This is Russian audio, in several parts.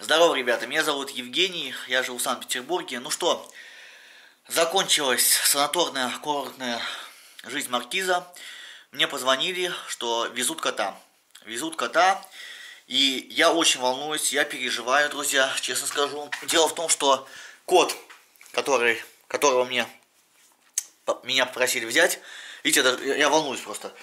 Здорово, ребята, меня зовут Евгений, я живу в Санкт-Петербурге. Ну что, закончилась санаторная курортная жизнь маркиза. Мне позвонили, что везут кота. Везут кота, и я очень волнуюсь, я переживаю, друзья, честно скажу. Дело в том, что кот, которого меня попросили взять, видите, я волнуюсь просто.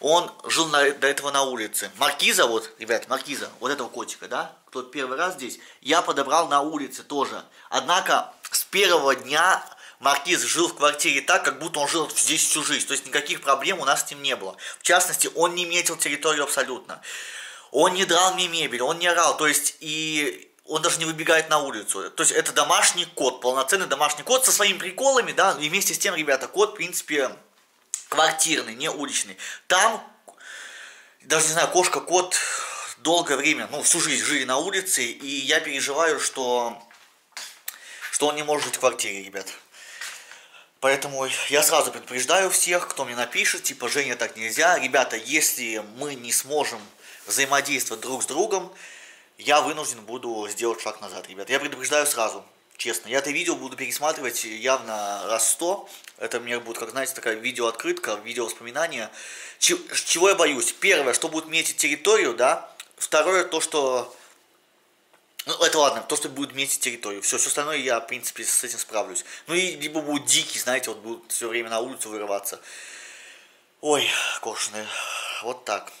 Он жил до этого на улице. Маркиза, вот, ребят, Маркиза, вот этого котика, да, кто первый раз здесь, я подобрал на улице тоже. Однако с первого дня Маркиз жил в квартире так, как будто он жил здесь всю жизнь. То есть никаких проблем у нас с ним не было. В частности, он не метил территорию абсолютно. Он не драл мне мебель, он не орал, то есть и... Он даже не выбегает на улицу. То есть это домашний кот, полноценный домашний кот со своими приколами, да, и вместе с тем, ребята, кот, в принципе, квартирный, не уличный. Там, даже не знаю, кошка, кот долгое время, ну, всю жизнь жили на улице, и я переживаю, что он не может жить в квартире, ребят. Поэтому я сразу предупреждаю всех, кто мне напишет, типа, Женя, так нельзя. Ребята, если мы не сможем взаимодействовать друг с другом, я вынужден буду сделать шаг назад, ребят. Я предупреждаю сразу, честно. Я это видео буду пересматривать явно раз 100. Это мне будет, как знаете, такая видеооткрытка, видеовоспоминание. Чего я боюсь? Первое, что будет метить территорию, да. Второе, то, что... Ну, это ладно, то, что будет метить территорию. Все остальное я, в принципе, с этим справлюсь. Ну, и либо будет дикий, знаете, вот будут все время на улицу вырываться. Ой, коршуны, вот так.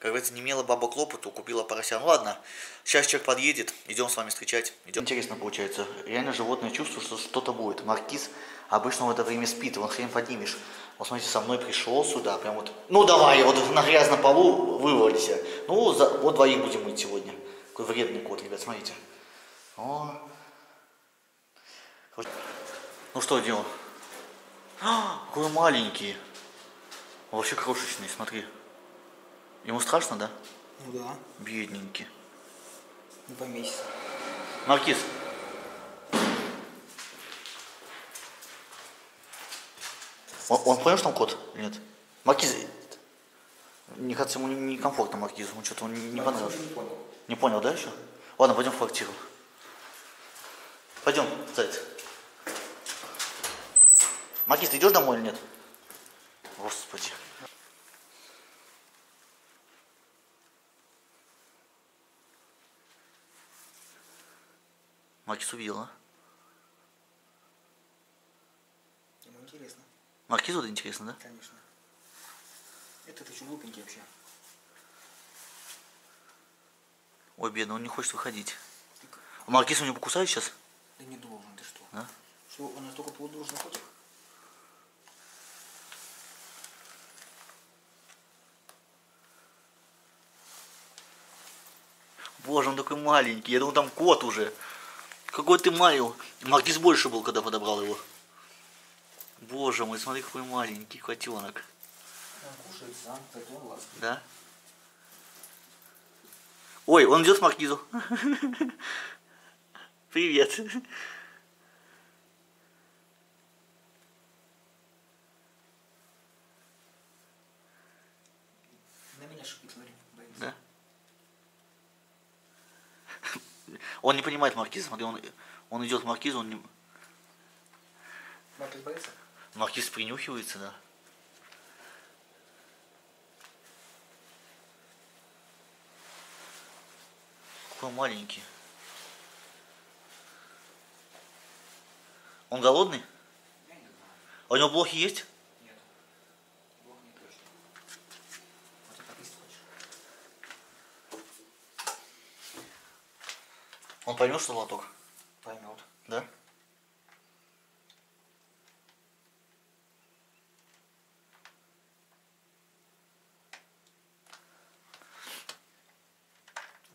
Как говорится, не имела баба к лопоту, купила порося. Ну ладно, сейчас человек подъедет, идем с вами встречать. Идем. Интересно получается, реально животное чувствует, что что-то будет. Маркиз обычно в это время спит, его хрен поднимешь. Вот смотрите, со мной пришел сюда, прям вот. Ну давай, вот на грязном полу вывалися. Ну, вот двоих будем мыть сегодня. Какой вредный кот, ребят, смотрите. О. Ну что, Дион? А, какой маленький. Вообще крошечный, смотри. Ему страшно, да? Ну да. Бедненький. Ну по месяцу. Маркиз. Он понял, что он кот? Нет. Маркиз. Не кажется, ему некомфортно, Маркизу. Он что-то не понравилось. Не понял, да, еще? Ладно, пойдем в квартиру. Пойдем, зайц. Маркиз, ты идешь домой или нет? Господи. Маркиз увидел, а? Ему интересно. Маркизу это интересно, да? Конечно. Это еще глупенький вообще. Ой, бедный, он не хочет выходить. Так... А Маркиз у него покусает сейчас? Да не должен, ты что? Да? Что, он настолько полудолжный котик? Боже, он такой маленький, я думал, там кот уже. Какой ты маленький. Маркиз больше был, когда подобрал его. Боже мой, смотри, какой маленький котенок. Он кушает сам, потом ласкает. Да? Ой, он идет к Маркизу. Привет. На меня шипит, боится. Да? Он не понимает Маркиза, смотри, он идет к Маркизу, он не... Маркиз боится? Маркиз принюхивается, да. Какой маленький. Он голодный? Я не знаю. А у него блохи есть? Нет. Блох не точно. Вот это искать. Он поймет, что лоток? Поймет. Да?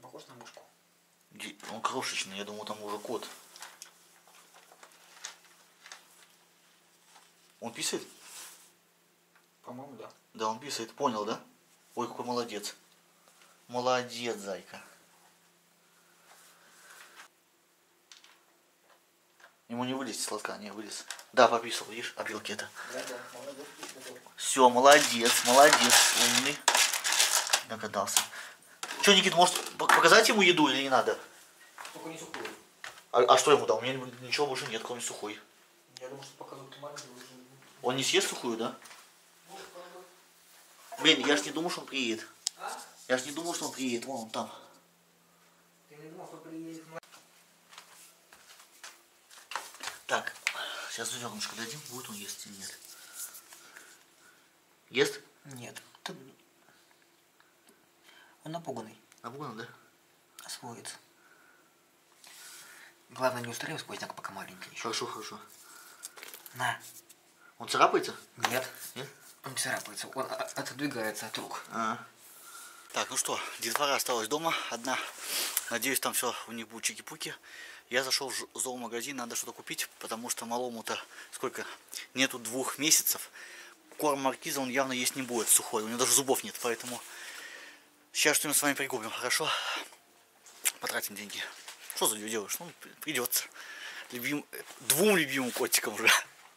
Похож на мушку. Он крошечный, я думал, там уже кот. Он писает? По-моему, да. Да, он писает, понял, да? Ой, какой молодец. Молодец, зайка. Ему не вылезти с лотка, не вылез. Да, пописал, видишь, опилки-то. Да, молодец. Все, молодец, молодец, умный. Догадался. Что, Никит, может показать ему еду или не надо? Только не сухой. А что ему дал? У меня ничего больше нет, кроме сухой. Я думаю, что пока маленький. Он не съест сухую, да? Блин, я ж не думал, что он приедет. А? Я ж не думал, что он приедет. Вон он там. Ты не думал, что приедет? Так, сейчас зернышко дадим, будет он есть или нет. Ест? Нет. Он напуганный. Напуганный, да? Освоится. Главное, не устраивай сквозняк, пока маленький. Хорошо, хорошо. На. Он царапается? Нет. Нет? Он царапается, он отодвигается от рук. А-а. Так, ну что, детвора осталась дома одна. Надеюсь, там все у них будет чики-пуки. Я зашел в зоомагазин, надо что-то купить, потому что малому-то сколько? Нету 2 месяцев. Корм маркиза он явно есть не будет, сухой. У него даже зубов нет, поэтому сейчас что-нибудь с вами прикупим, хорошо? Потратим деньги. Что за делаешь? Ну, придется. Двум любимым котикам уже.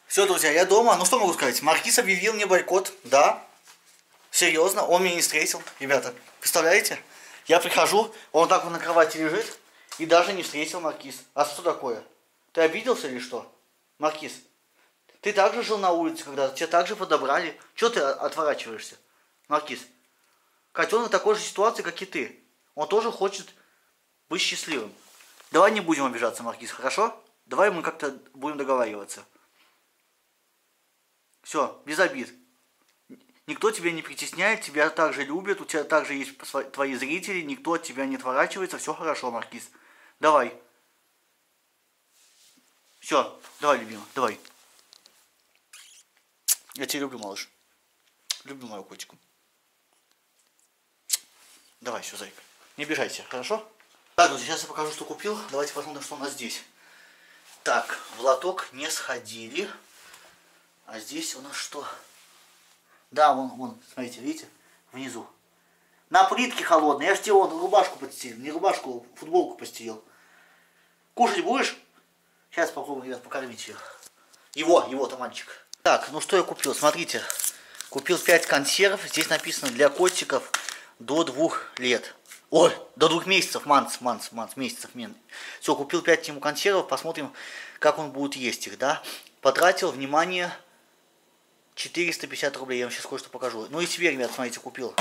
Все, друзья, я дома. Ну, что могу сказать? Маркиз объявил мне бойкот. Да. Серьезно, он меня не встретил. Ребята, представляете? Я прихожу, он так вот на кровати лежит и даже не встретил Маркиз. А что такое? Ты обиделся или что? Маркиз, ты также жил на улице когда-то, тебя также подобрали. Чего ты отворачиваешься? Маркиз, котенок в такой же ситуации, как и ты. Он тоже хочет быть счастливым. Давай не будем обижаться, Маркиз, хорошо? Давай мы как-то будем договариваться. Все, без обид. Никто тебя не притесняет, тебя также любят, у тебя также есть твои зрители, никто от тебя не отворачивается, все хорошо, Маркиз. Давай. Все, давай, любимый, давай. Я тебя люблю, малыш. Люблю мою котику. Давай, все, зайка. Не обижайся, хорошо? Так, друзья, сейчас я покажу, что купил. Давайте посмотрим, что у нас здесь. Так, в лоток не сходили. А здесь у нас что? Да, вон, смотрите, видите? Внизу. На плитке холодной. Я же тебе вон рубашку подстелил. Не рубашку, а футболку постелил. Кушать будешь? Сейчас попробуем, ребят, покормить ее. Его-то мальчик. Так, ну что я купил? Смотрите. Купил 5 консервов. Здесь написано для котиков до 2 лет. Ой, до 2 месяцев. Месяцев. Все, купил 5 ему консервов. Посмотрим, как он будет есть их, да? Потратил, внимание, 450 рублей. Я вам сейчас кое-что покажу. Ну и себе, ребят, смотрите, купил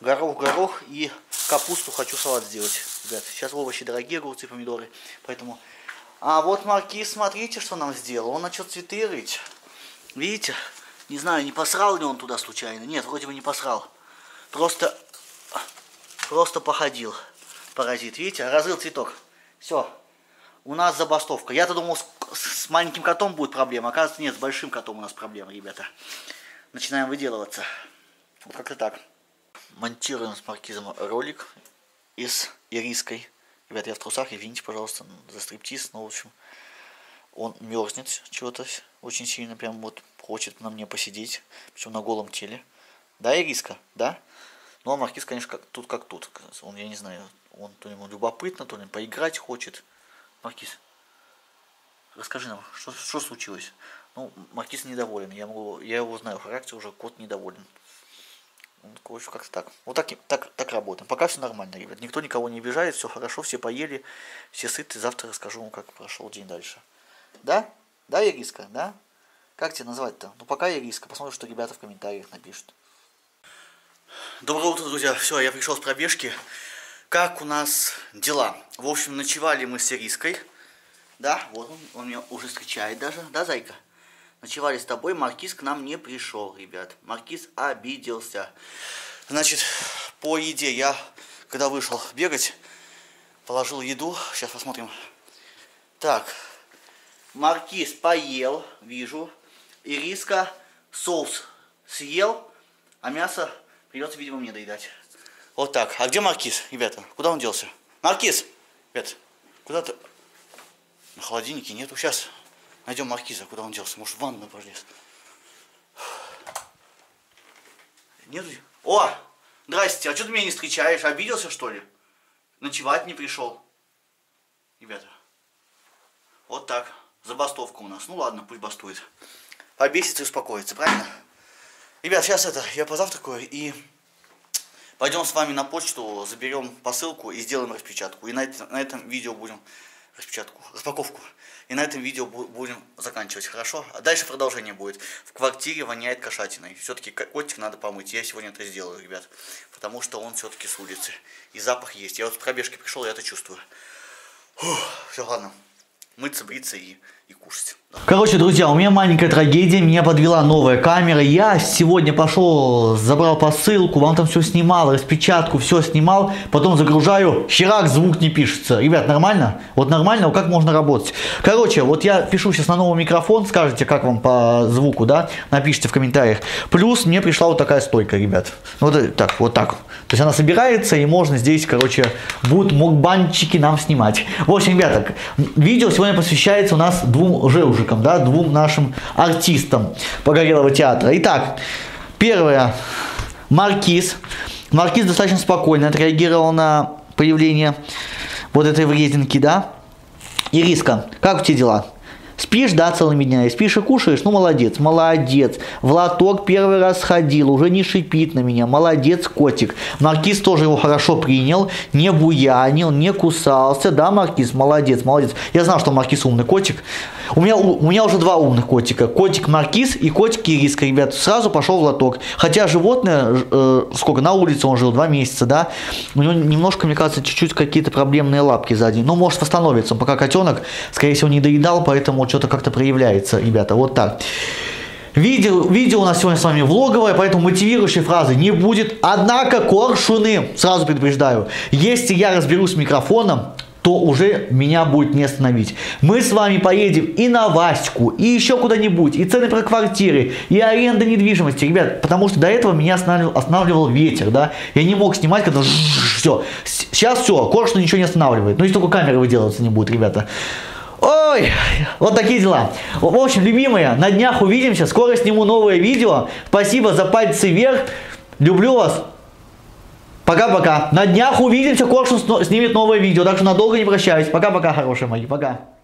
горох и капусту. Хочу салат сделать, ребят. Сейчас овощи дорогие, огурцы, помидоры. Поэтому... А вот Маркиз, смотрите, что нам сделал. Он начал цветы рыть. Видите? Не знаю, не посрал ли он туда случайно. Нет, вроде бы не посрал. Просто походил. Паразит, видите? Разрыл цветок. Все. У нас забастовка. Я-то думал, с маленьким котом будет проблема. Оказывается, нет, с большим котом у нас проблема, ребята. Начинаем выделываться. Вот как-то так. Монтируем с Маркизом ролик из Ириской. Ребята, я в трусах, извините, пожалуйста, за стриптиз. Но, в общем, он мерзнет чего-то очень сильно. Прям вот хочет на мне посидеть. Причем на голом теле. Да, Ириска? Да? Ну, а Маркиз, конечно, как тут. Он, я не знаю, он то ли ему любопытно, то ли поиграть хочет. Маркиз, расскажи нам, что случилось? Ну, Маркиз недоволен, я его знаю, характер уже, кот недоволен. Ну, короче, как-то так. Вот так работаем. Пока все нормально, ребят. Никто никого не обижает, все хорошо, все поели, все сыты. Завтра расскажу вам, как прошел день дальше. Да? Да, Яриска, да? Как тебя назвать-то? Ну, пока Яриска. Посмотрим, что ребята в комментариях напишут. Доброе утро, друзья. Все, я пришел с пробежки. Как у нас дела? В общем, ночевали мы с Ириской. Да, вот он меня уже встречает даже. Да, зайка? Ночевали с тобой, Маркиз к нам не пришел, ребят. Маркиз обиделся. Значит, по еде я, когда вышел бегать, положил еду. Сейчас посмотрим. Так, Маркиз поел, вижу. Ириска соус съел, а мясо придется, видимо, мне доедать. Вот так. А где Маркиз, ребята? Куда он делся? Маркиз! Ребят, куда-то... На холодильнике нету. Сейчас найдем Маркиза. Куда он делся? Может, в ванну полез? Нету? О! Здрасте! А что ты меня не встречаешь? Обиделся, что ли? Ночевать не пришел. Ребята. Вот так. Забастовка у нас. Ну ладно, пусть бастует. Побесится и успокоится, правильно? Ребят, сейчас я позавтракаю и... Пойдем с вами на почту, заберем посылку и сделаем распечатку. И на этом видео будем распаковку. И на этом видео будем заканчивать, хорошо? А дальше продолжение будет. В квартире воняет кошатиной. Все-таки котик надо помыть. Я сегодня это сделаю, ребят. Потому что он все-таки с улицы. И запах есть. Я вот с пробежки пришел, я это чувствую. Все, ладно. Мыться, бриться и кушать. Да. Короче, друзья, у меня маленькая трагедия. Меня подвела новая камера. Я сегодня пошел, забрал посылку. Вам там все снимал, распечатку, все снимал. Потом загружаю. Херак, звук не пишется. Ребят, нормально? Вот нормально? Как можно работать? Короче, вот я пишу сейчас на новый микрофон. Скажите, как вам по звуку, да? Напишите в комментариях. Плюс мне пришла вот такая стойка, ребят. Вот так, вот так. То есть она собирается, и можно здесь, короче, будут мукбанчики нам снимать. В общем, ребята, видео сегодня посвящается у нас двум жевжикам, да, двум нашим артистам Погорелого театра. Итак, первое, Маркиз. Маркиз достаточно спокойно отреагировал на появление вот этой врединки, да. Ириска, как у тебя дела? Спишь, да, целыми днями, спишь и кушаешь, ну молодец, молодец. В лоток первый раз ходил, уже не шипит на меня, молодец котик. Маркиз тоже его хорошо принял, не буянил, не кусался, да, Маркиз, молодец, молодец. Я знал, что Маркиз умный котик. У меня уже два умных котика, котик Маркиз и котик Ириска, ребят, сразу пошел в лоток. Хотя животное, сколько, на улице он жил, 2 месяца, да, у него немножко, мне кажется, чуть-чуть какие-то проблемные лапки сзади, но может восстановиться, пока котенок, скорее всего, не доедал, поэтому что-то как-то проявляется, ребята, вот так. Видео у нас сегодня с вами влоговое, поэтому мотивирующей фразы не будет. Однако, коршуны, сразу предупреждаю, если я разберусь с микрофоном, то уже меня будет не остановить. Мы с вами поедем и на Ваську, и еще куда-нибудь, и цены про квартиры, и аренда недвижимости, ребят, потому что до этого меня останавливал ветер, да, я не мог снимать, когда все, сейчас все, коршуны ничего не останавливает, ну и только камеры выделываться не будет, ребята. Ой, вот такие дела. В общем, любимые, на днях увидимся. Скоро сниму новое видео. Спасибо за пальцы вверх. Люблю вас. Пока-пока. На днях увидимся. Коршун снимет новое видео. Так что надолго не прощаюсь. Пока-пока, хорошие мои. Пока.